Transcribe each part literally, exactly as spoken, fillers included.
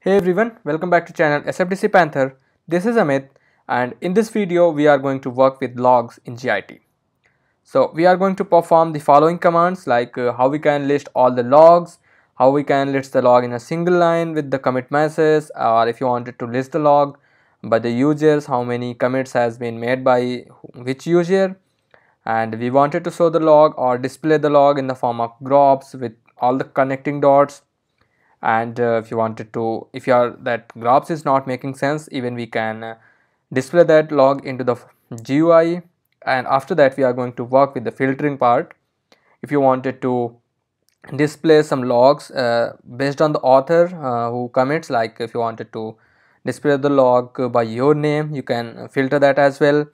Hey everyone, welcome back to channel S F D C Panther. This is Amit, and in this video we are going to work with logs in G I T. So we are going to perform the following commands, like uh, how we can list all the logs, how we can list the log in a single line with the commit message, or if you wanted to list the log by the users, how many commits has been made by which user, and we wanted to show the log or display the log in the form of graphs with all the connecting dots. And uh, if you wanted to if you are that graphs is not making sense, even we can uh, display that log into the G U I. And after that we are going to work with the filtering part. If you wanted to display some logs uh, based on the author uh, who commits, like if you wanted to display the log by your name, you can filter that as well.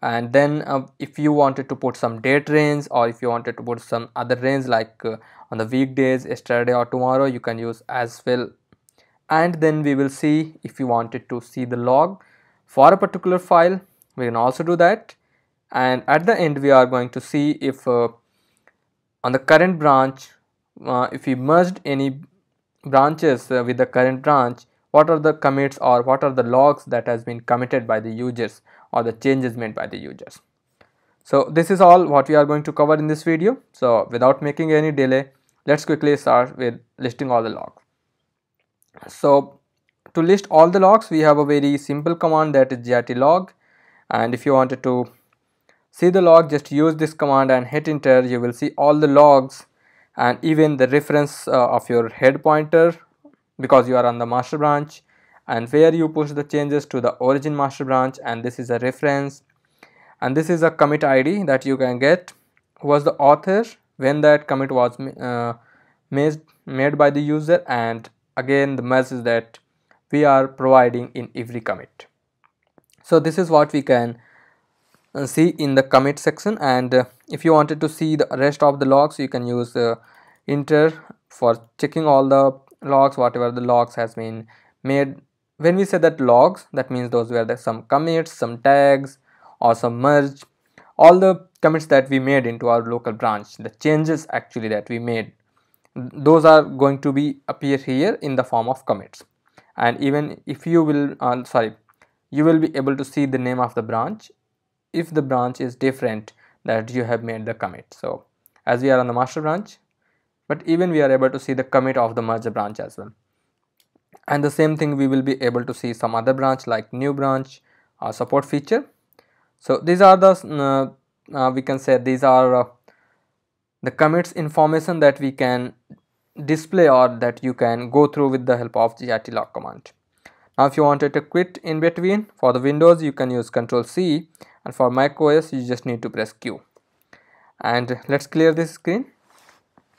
And then uh, if you wanted to put some date range, or if you wanted to put some other range, like uh, on the weekdays, yesterday or tomorrow, you can use as well. And then we will see if you wanted to see the log for a particular file, we can also do that. And at the end we are going to see if uh, on the current branch, uh, if we merged any branches uh, with the current branch, what are the commits or what are the logs that has been committed by the users, or the changes made by the users. So this is all what we are going to cover in this video. So without making any delay, let's quickly start with listing all the logs. So to list all the logs, we have a very simple command, that is G I T log. And if you wanted to see the log, just use this command and hit enter. You will see all the logs and even the reference uh, of your head pointer, because you are on the master branch, and where you push the changes to the origin master branch, and this is a reference, and this is a commit I D that you can get, who was the author, when that commit was uh, made, made by the user, and again the message that we are providing in every commit. So this is what we can see in the commit section. And uh, if you wanted to see the rest of the logs, you can use uh, enter for checking all the logs, whatever the logs has been made. When we say that logs, that means those were the, some commits, some tags, or some merge, all the commits that we made into our local branch, the changes actually that we made, those are going to be appear here in the form of commits. And even if you will uh, sorry you will be able to see the name of the branch if the branch is different that you have made the commit. So as we are on the master branch, but even we are able to see the commit of the merger branch as well. And the same thing, we will be able to see some other branch, like new branch or support feature. So these are the uh, uh, we can say these are uh, the commits information that we can display, or that you can go through with the help of G I T log command. Now if you wanted to quit in between, for the Windows you can use control C, and for macOS you just need to press Q. And let's clear this screen.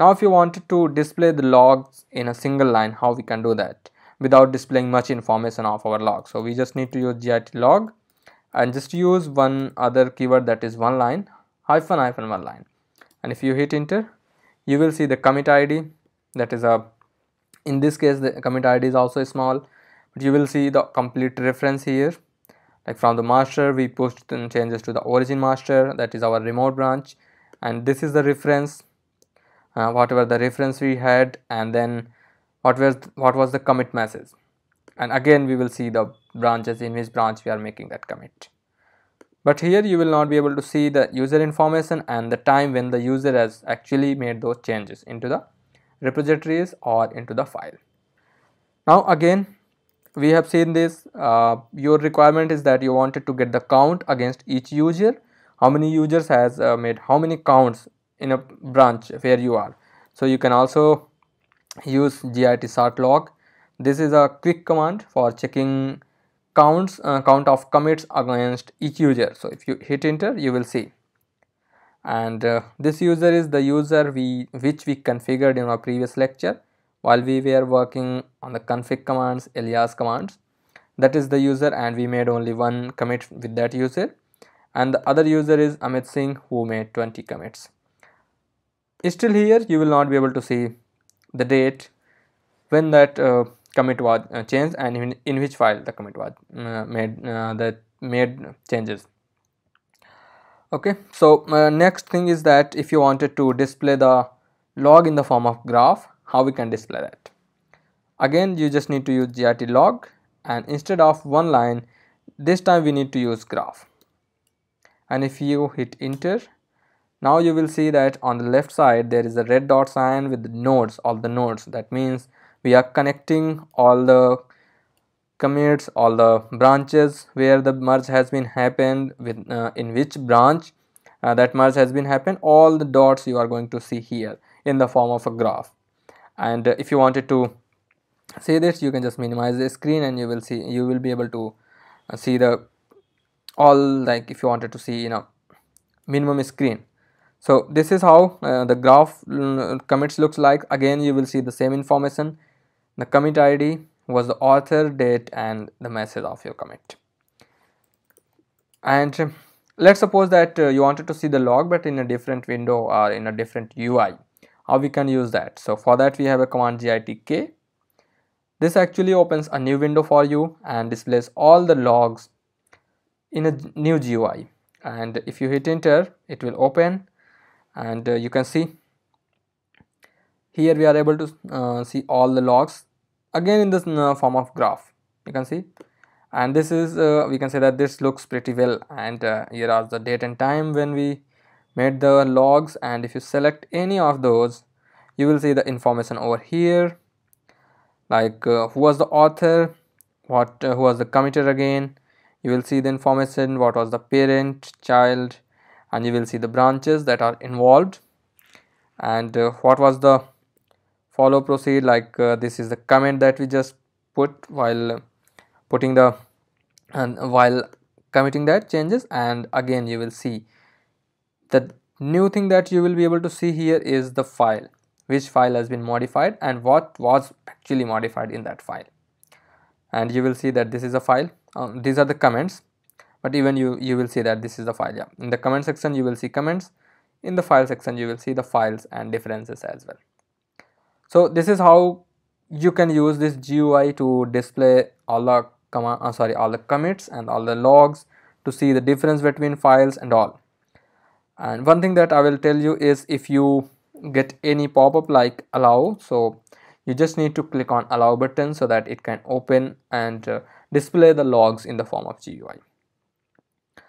Now if you wanted to display the logs in a single line, how we can do that without displaying much information of our log. So we just need to use G I T log and just use one other keyword, that is one line, hyphen hyphen one line. And if you hit enter, you will see the commit I D, that is a, in this case the commit I D is also small, but you will see the complete reference here. Like from the master we pushed the changes to the origin master, that is our remote branch, and this is the reference. Uh, whatever the reference we had, and then what was what was the commit message, and again we will see the branches in which branch we are making that commit. But here you will not be able to see the user information and the time when the user has actually made those changes into the repositories or into the file. Now again we have seen this, uh, your requirement is that you wanted to get the count against each user, how many users has uh, made how many counts in a branch where you are. So you can also use G I T sort log. This is a quick command for checking counts uh, count of commits against each user. So if you hit enter, you will see, and uh, this user is the user we which we configured in our previous lecture while we were working on the config commands, alias commands. That is the user, and we made only one commit with that user, and the other user is Amit Singh, who made twenty commits. Still here you will not be able to see the date when that uh, commit was uh, changed, and in, in which file the commit was uh, made uh, that made changes. Okay, so uh, next thing is that if you wanted to display the log in the form of graph, how we can display that. Again, you just need to use G I T log, and instead of one line, this time we need to use graph. And if you hit enter, now you will see that on the left side there is a red dot sign with the nodes, all the nodes. That means we are connecting all the commits, all the branches where the merge has been happened, with uh, in which branch uh, that merge has been happened. All the dots you are going to see here in the form of a graph. And uh, if you wanted to see this, you can just minimize the screen, and you will see, you will be able to uh, see the all, like if you wanted to see, you know, minimum screen. So this is how uh, the graph uh, commits looks like. Again, you will see the same information. The commit I D was the author, date, and the message of your commit. And uh, let's suppose that uh, you wanted to see the log, but in a different window or in a different U I. How we can use that? So for that, we have a command G I T K. This actually opens a new window for you and displays all the logs in a new G U I. And if you hit enter, it will open, and uh, you can see here we are able to uh, see all the logs, again in this uh, form of graph, you can see. And this is uh, we can say that this looks pretty well, and uh, here are the date and time when we made the logs. And if you select any of those, you will see the information over here, like uh, who was the author, what uh, who was the committer. Again, you will see the information, what was the parent, child, and you will see the branches that are involved, and uh, what was the follow proceed, like uh, this is the comment that we just put while putting the and uh, while committing that changes. And again, you will see the new thing that you will be able to see here is the file, which file has been modified and what was actually modified in that file. And you will see that this is a file. Um, these are the comments, but even you you will see that this is the file. Yeah, in the comment section you will see comments, in the file section you will see the files and differences as well. So this is how you can use this G U I to display all the comma, uh, sorry all the commits and all the logs, to see the difference between files and all. And one thing that I will tell you is, if you get any pop-up like allow, so you just need to click on allow button so that it can open and uh, display the logs in the form of G U I.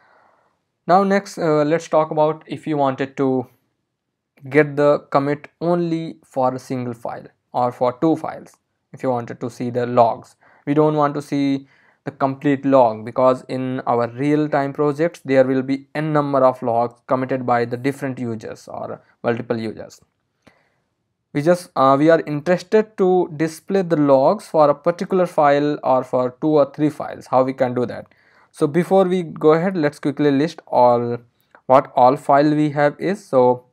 Now next, uh, let's talk about if you wanted to get the commit only for a single file or for two files. If you wanted to see the logs, we don't want to see the complete log, because in our real-time projects there will be n number of logs committed by the different users or multiple users. We just uh, we are interested to display the logs for a particular file or for two or three files. How we can do that? So before we go ahead, let's quickly list all what all file we have is. So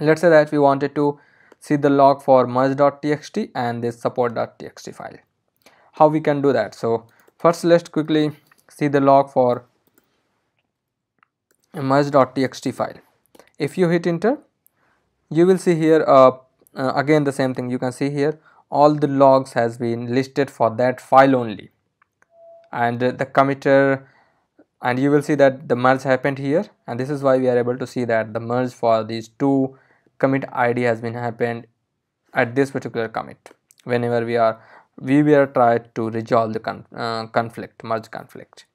let's say that we wanted to see the log for merge dot t x t and this support dot t x t file. How we can do that? So first, let's quickly see the log for merge dot t x t file. If you hit enter, you will see here uh, uh, again the same thing. You can see here all the logs has been listed for that file only, and uh, the committer, and you will see that the merge happened here. And this is why we are able to see that the merge for these two commit I D has been happened at this particular commit, whenever we are we were trying to resolve the con uh, conflict, merge conflict,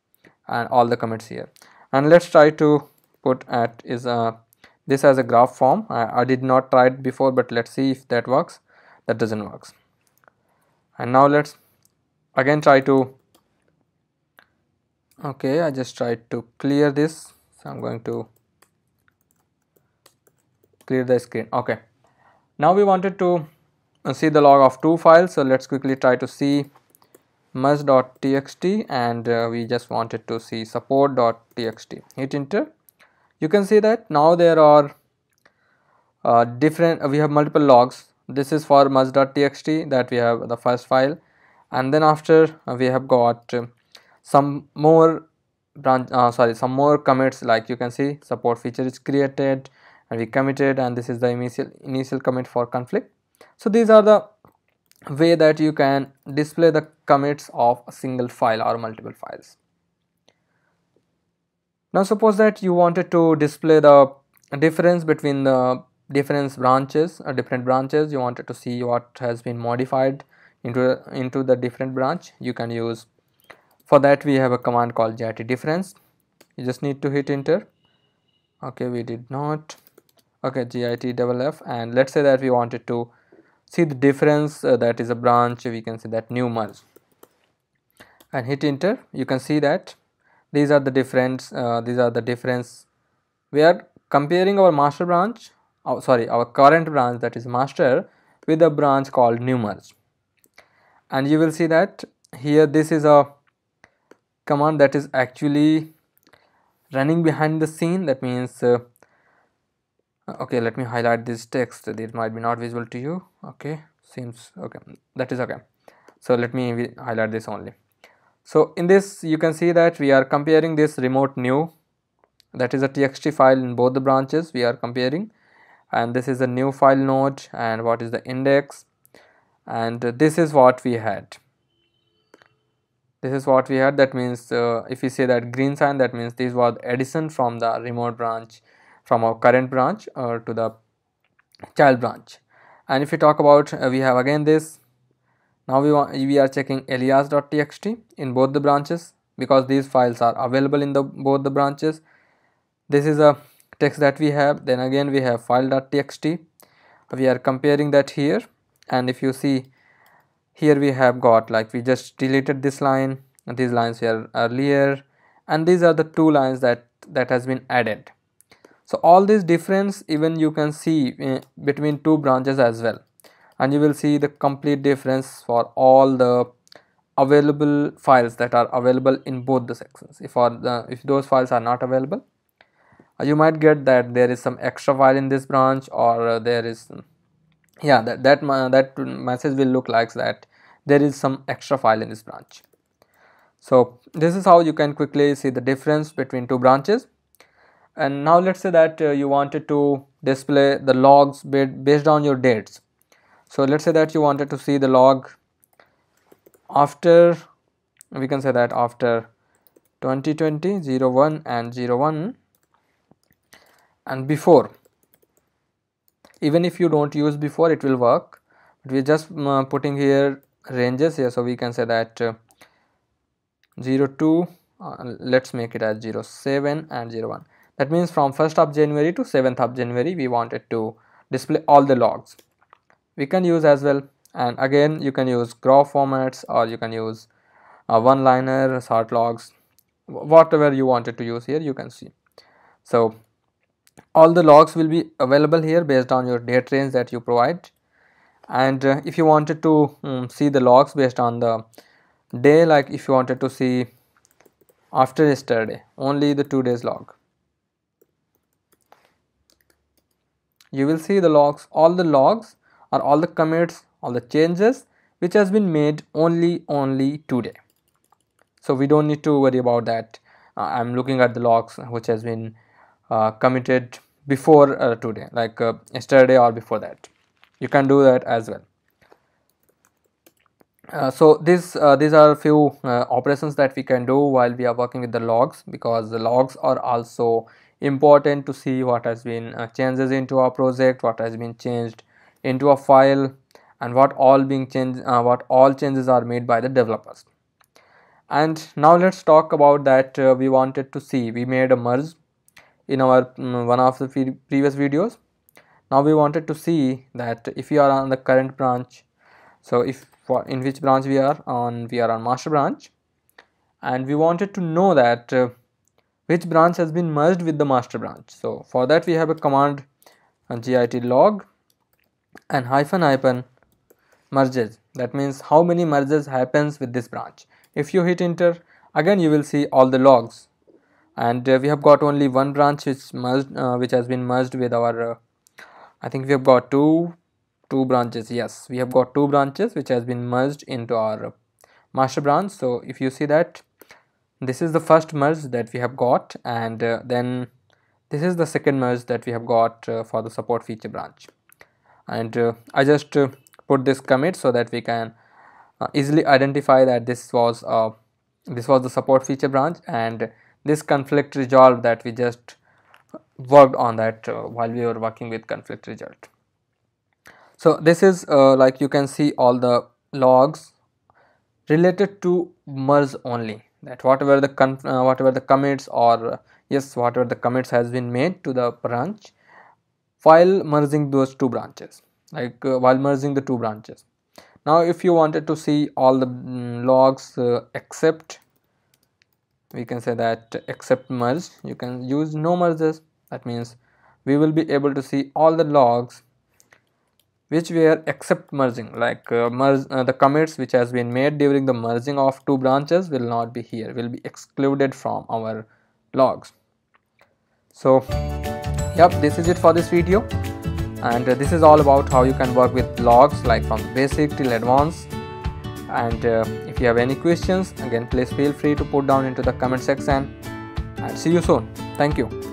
and all the commits here. And let's try to put at is a this as a graph form. I, I did not try it before, but let's see if that works. That doesn't work. And now let's again try to, okay, I just tried to clear this, so I'm going to clear the screen. Okay, now we wanted to see the log of two files, so let's quickly try to see merge dot t x t, and uh, we just wanted to see support dot t x t. Hit enter. You can see that now there are uh, different uh, we have multiple logs. This is for merge dot t x t, that we have the first file, and then after uh, we have got uh, some more branch uh, sorry some more commits, like you can see support feature is created and we committed, and this is the initial initial commit for conflict. So these are the way that you can display the commits of a single file or multiple files. Now suppose that you wanted to display the difference between the different branches or different branches. You wanted to see what has been modified into into the different branch, you can use. For that we have a command called G I T difference. You just need to hit enter. Okay, we did not. Okay, G I T double F, and let's say that we wanted to see the difference, uh, that is a branch, we can see that new merge, and hit enter. You can see that these are the difference, uh, these are the difference. We are comparing our master branch, oh, sorry, our current branch, that is master, with a branch called new merge. And you will see that here this is a command that is actually running behind the scene. That means, uh, okay, let me highlight this text, it might be not visible to you. Okay, seems okay, that is okay. So let me highlight this only. So in this you can see that we are comparing this remote new, that is a txt file in both the branches we are comparing, and this is a new file node, and what is the index, and this is what we had. This is what we had. That means uh, if we say that green sign, that means this was addition from the remote branch, from our current branch or to the child branch. And if we talk about, uh, we have again this. Now we want, we are checking alias.txt in both the branches, because these files are available in the both the branches. This is a text that we have. Then again we have file.txt. We are comparing that here, and if you see here we have got, like, we just deleted this line, and these lines were earlier, and these are the two lines that that has been added. So all this difference even you can see uh, between two branches as well, and you will see the complete difference for all the available files that are available in both the sections. If all the, if those files are not available, uh, you might get that there is some extra file in this branch, or uh, there is, yeah, that that, uh, that message will look like that there is some extra file in this branch. So this is how you can quickly see the difference between two branches. And now let's say that uh, you wanted to display the logs based on your dates. So let's say that you wanted to see the log after, we can say that after twenty twenty, oh one and oh one, and before. Even if you don't use before, it will work, but we are just uh, putting here ranges here. So we can say that uh, zero two, uh, let's make it as zero seven and zero one. That means from first of January to seventh of January we wanted to display all the logs. We can use as well, and again you can use graph formats, or you can use uh, one liner, short logs, whatever you wanted to use here, you can see. So all the logs will be available here based on your date range that you provide. And uh, if you wanted to um, see the logs based on the day, like if you wanted to see after yesterday only the two days log, you will see the logs, all the logs or all the commits, all the changes which has been made only only today. So we don't need to worry about that. uh, I'm looking at the logs which has been Uh, committed before uh, today, like uh, yesterday or before that. You can do that as well. Uh, so this uh, these are few uh, operations that we can do while we are working with the logs, because the logs are also important to see what has been uh, changes into our project, what has been changed into a file, and what all being changed, uh, what all changes are made by the developers. And now let's talk about that. Uh, we wanted to see, we made a merge in our um, one of the pre previous videos. Now we wanted to see that if you are on the current branch, so if for in which branch we are on, we are on master branch, and we wanted to know that uh, which branch has been merged with the master branch. So for that we have a command uh, git log and hyphen hyphen merges. That means how many merges happens with this branch. If you hit enter, again you will see all the logs. And uh, we have got only one branch which merged, uh, which has been merged with our. Uh, I think we have got two, two branches. Yes, we have got two branches which has been merged into our uh, master branch. So if you see that, this is the first merge that we have got, and uh, then this is the second merge that we have got uh, for the support feature branch. And uh, I just uh, put this commit so that we can uh, easily identify that this was uh, this was the support feature branch, and this conflict resolve that we just worked on that uh, while we were working with conflict result. So this is uh, like you can see all the logs related to merge only, that whatever the con uh, whatever the commits or uh, yes whatever the commits has been made to the branch while merging those two branches, like uh, while merging the two branches. Now if you wanted to see all the mm, logs uh, except, we can say that except merge, you can use no merges. That means we will be able to see all the logs which were except merging, like uh, merge uh, the commits which has been made during the merging of two branches will not be here, will be excluded from our logs. So yep, this is it for this video, and uh, this is all about how you can work with logs, like from basic till advanced. And uh, if you have any questions, again please feel free to put down into the comment section, and see you soon. Thank you.